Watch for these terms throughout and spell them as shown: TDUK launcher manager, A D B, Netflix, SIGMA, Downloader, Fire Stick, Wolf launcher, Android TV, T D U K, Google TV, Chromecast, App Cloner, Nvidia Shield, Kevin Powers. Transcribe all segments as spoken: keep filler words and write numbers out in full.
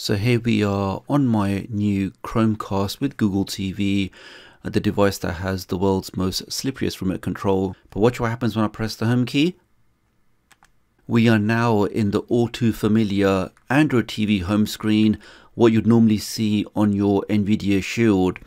So here we are on my new Chromecast with Google T V, the device that has the world's most slipperiest remote control. But watch what happens when I press the home key. We are now in the all too familiar Android T V home screen, what you'd normally see on your Nvidia Shield.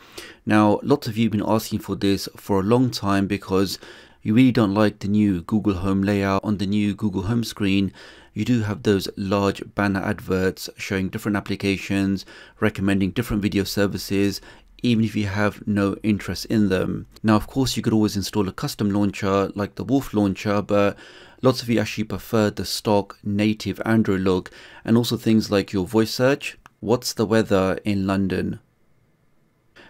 Now, lots of you have been asking for this for a long time because you really don't like the new Google Home layout. On the new Google Home screen, you do have those large banner adverts showing different applications, recommending different video services, even if you have no interest in them. Now, of course, you could always install a custom launcher like the Wolf launcher, but lots of you actually prefer the stock native Android look, and also things like your voice search, what's the weather in London?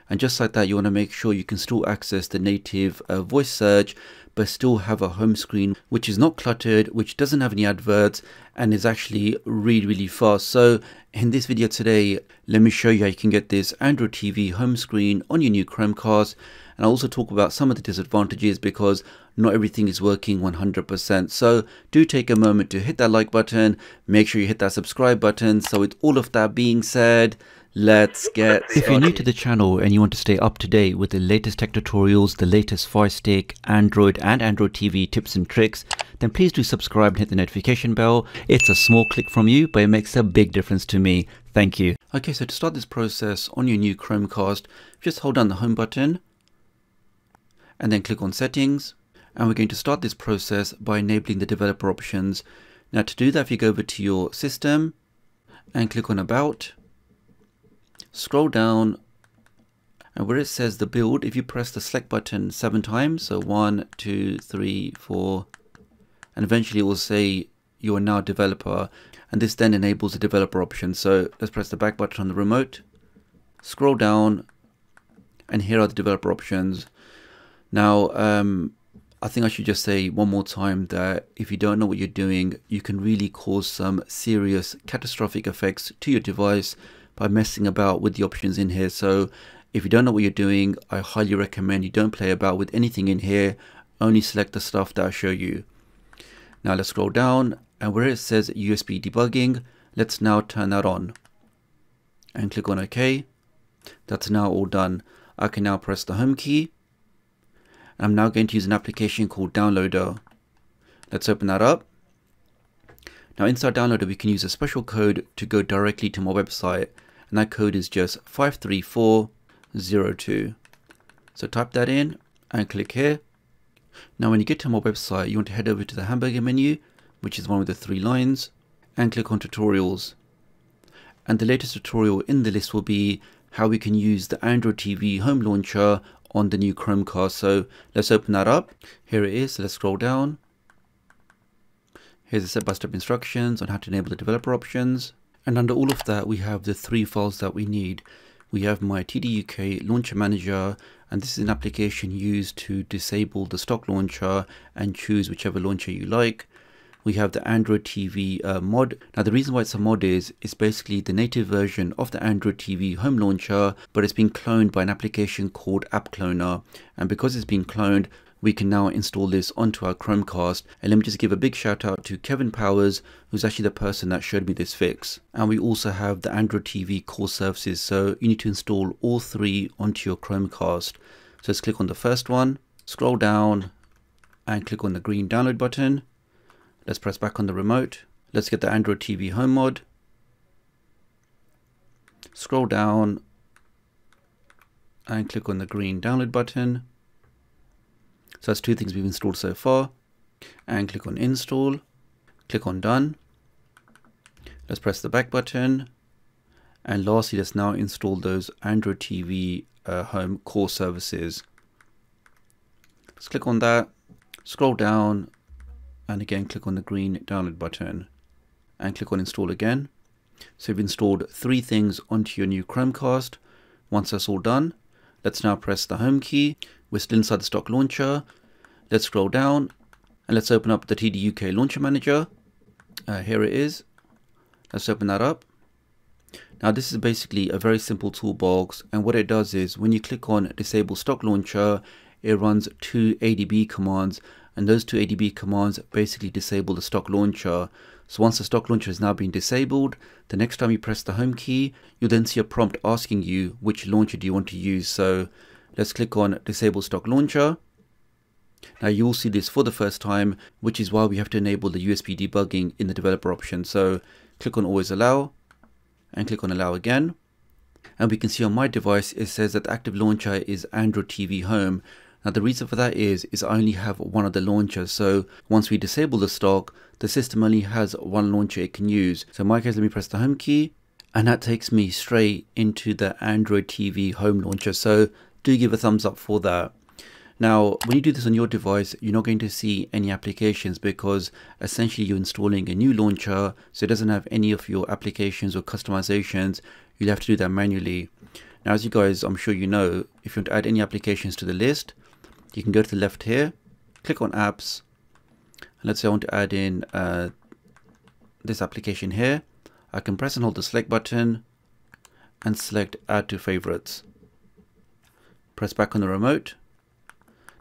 And just like that, you want to make sure you can still access the native uh, voice search, but still have a home screen which is not cluttered, which doesn't have any adverts, and is actually really, really fast. So in this video today, let me show you how you can get this Android T V home screen on your new Chromecast. And I'll also talk about some of the disadvantages because not everything is working one hundred percent. So do take a moment to hit that like button, make sure you hit that subscribe button. So with all of that being said, let's get started. If you're new to the channel and you want to stay up to date with the latest tech tutorials, the latest Fire Stick, Android and Android T V tips and tricks, then please do subscribe and hit the notification bell. It's a small click from you, but it makes a big difference to me. Thank you. Okay, so to start this process on your new Chromecast, just hold down the home button and then click on settings. And we're going to start this process by enabling the developer options. Now to do that, if you go over to your system and click on about, scroll down, and where it says the build, if you press the select button seven times, so one, two, three, four, and eventually it will say you are now a developer, and this then enables the developer option. So let's press the back button on the remote, scroll down, and here are the developer options. Now, um, I think I should just say one more time that if you don't know what you're doing, you can really cause some serious catastrophic effects to your device by messing about with the options in here. So if you don't know what you're doing, I highly recommend you don't play about with anything in here, only select the stuff that I show you. Now let's scroll down, and where it says U S B debugging, let's now turn that on and click on OK. That's now all done. I can now press the home key. I'm now going to use an application called Downloader. Let's open that up. Now inside Downloader, we can use a special code to go directly to my website, and that code is just five three four zero two. So type that in and click here. Now when you get to my website, you want to head over to the hamburger menu, which is the one with the three lines, and click on tutorials. And the latest tutorial in the list will be how we can use the Android T V home launcher on the new Chromecast. So let's open that up. Here it is. So let's scroll down. Here's the step-by-step instructions on how to enable the developer options. And under all of that, we have the three files that we need. We have my T D U K launcher manager, and this is an application used to disable the stock launcher and choose whichever launcher you like. We have the Android T V uh, mod. Now the reason why it's a mod is, it's basically the native version of the Android T V home launcher, but it's been cloned by an application called App Cloner. And because it's been cloned, we can now install this onto our Chromecast. And let me just give a big shout out to Kevin Powers, who's actually the person that showed me this fix. And we also have the Android T V core services. So you need to install all three onto your Chromecast. So let's click on the first one, scroll down and click on the green download button. Let's press back on the remote. Let's get the Android T V home mod. Scroll down and click on the green download button. So that's two things we've installed so far. And click on install, click on done. Let's press the back button. And lastly, let's now install those Android T V uh, home core services. Let's click on that, scroll down, and again, click on the green download button and click on install again. So you've installed three things onto your new Chromecast. Once that's all done, let's now press the home key. We're still inside the stock launcher. Let's scroll down and let's open up the T D U K launcher manager. Uh, here it is. Let's open that up. Now this is basically a very simple toolbox, and what it does is when you click on disable stock launcher, it runs two A D B commands, and those two A D B commands basically disable the stock launcher. So once the stock launcher has now been disabled, the next time you press the home key, you'll then see a prompt asking you which launcher do you want to use. So let's click on disable stock launcher. Now you will see this for the first time, which is why we have to enable the U S B debugging in the developer option. So click on always allow and click on allow again. And we can see on my device, it says that the active launcher is Android T V home. Now the reason for that is, is I only have one of the launchers. So once we disable the stock, the system only has one launcher it can use. So in my case, let me press the home key and that takes me straight into the Android T V home launcher. So do give a thumbs up for that. Now, when you do this on your device, you're not going to see any applications because essentially you're installing a new launcher. So it doesn't have any of your applications or customizations. You'll have to do that manually. Now, as you guys, I'm sure you know, if you want to add any applications to the list, you can go to the left here, click on apps. And let's say I want to add in uh, this application here. I can press and hold the select button and select add to favorites. Press back on the remote.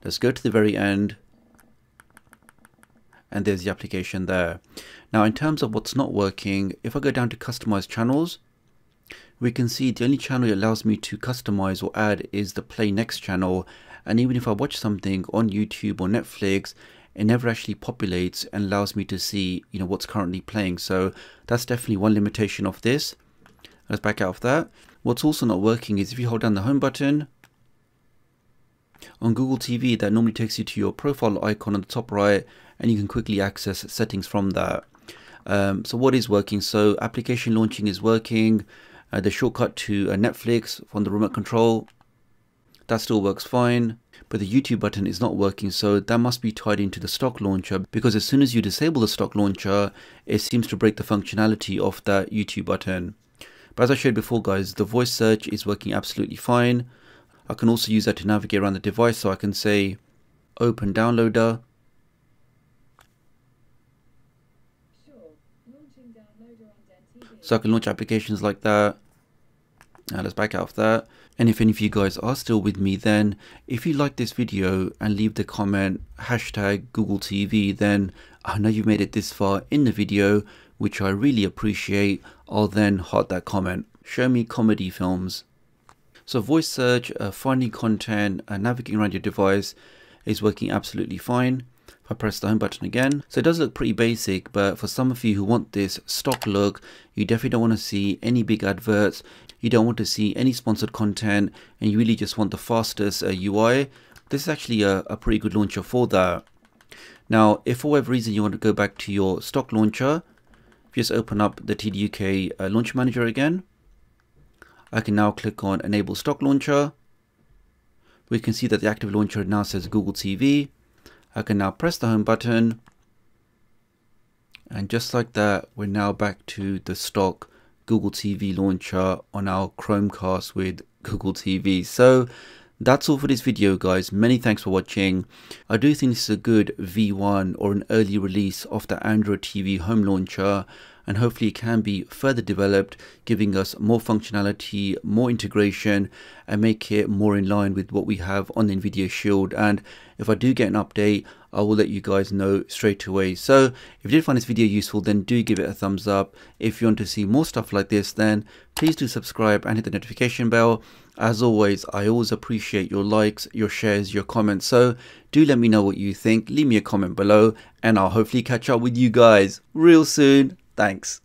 Let's go to the very end and there's the application there. Now in terms of what's not working, if I go down to customize channels, we can see the only channel it allows me to customize or add is the play next channel. And even if I watch something on YouTube or Netflix, it never actually populates and allows me to see, you know, what's currently playing. So that's definitely one limitation of this. Let's back out of that. What's also not working is if you hold down the home button, on Google T V, that normally takes you to your profile icon on the top right, and you can quickly access settings from that. Um, so what is working? So application launching is working. Uh, the shortcut to uh, Netflix from the remote control, that still works fine. But the YouTube button is not working, so that must be tied into the stock launcher, because as soon as you disable the stock launcher, it seems to break the functionality of that YouTube button. But as I showed before, guys, the voice search is working absolutely fine. I can also use that to navigate around the device, so I can say open downloader. Sure. Launching downloader on T V. So I can launch applications like that. Now let's back out of that. And if any of you guys are still with me, then if you like this video and leave the comment hashtag Google T V, then I know you made it this far in the video, which I really appreciate. I'll then heart that comment. Show me comedy films. So voice search, uh, finding content, uh, navigating around your device is working absolutely fine. If I press the home button again, so it does look pretty basic, but for some of you who want this stock look, you definitely don't want to see any big adverts. You don't want to see any sponsored content, and you really just want the fastest uh, U I. This is actually a, a pretty good launcher for that. Now, if for whatever reason you want to go back to your stock launcher, just open up the T D U K uh, launcher manager again. I can now click on enable stock launcher. We can see that the active launcher now says Google T V. I can now press the home button. And just like that, we're now back to the stock Google T V launcher on our Chromecast with Google T V. So that's all for this video, guys. Many thanks for watching. I do think this is a good V one or an early release of the Android T V home launcher. And hopefully it can be further developed, giving us more functionality, more integration, and make it more in line with what we have on the Nvidia Shield. And if I do get an update, I will let you guys know straight away. So if you did find this video useful, then do give it a thumbs up. If you want to see more stuff like this, then please do subscribe and hit the notification bell. As always, I always appreciate your likes, your shares, your comments. So do let me know what you think. Leave me a comment below and I'll hopefully catch up with you guys real soon. Thanks.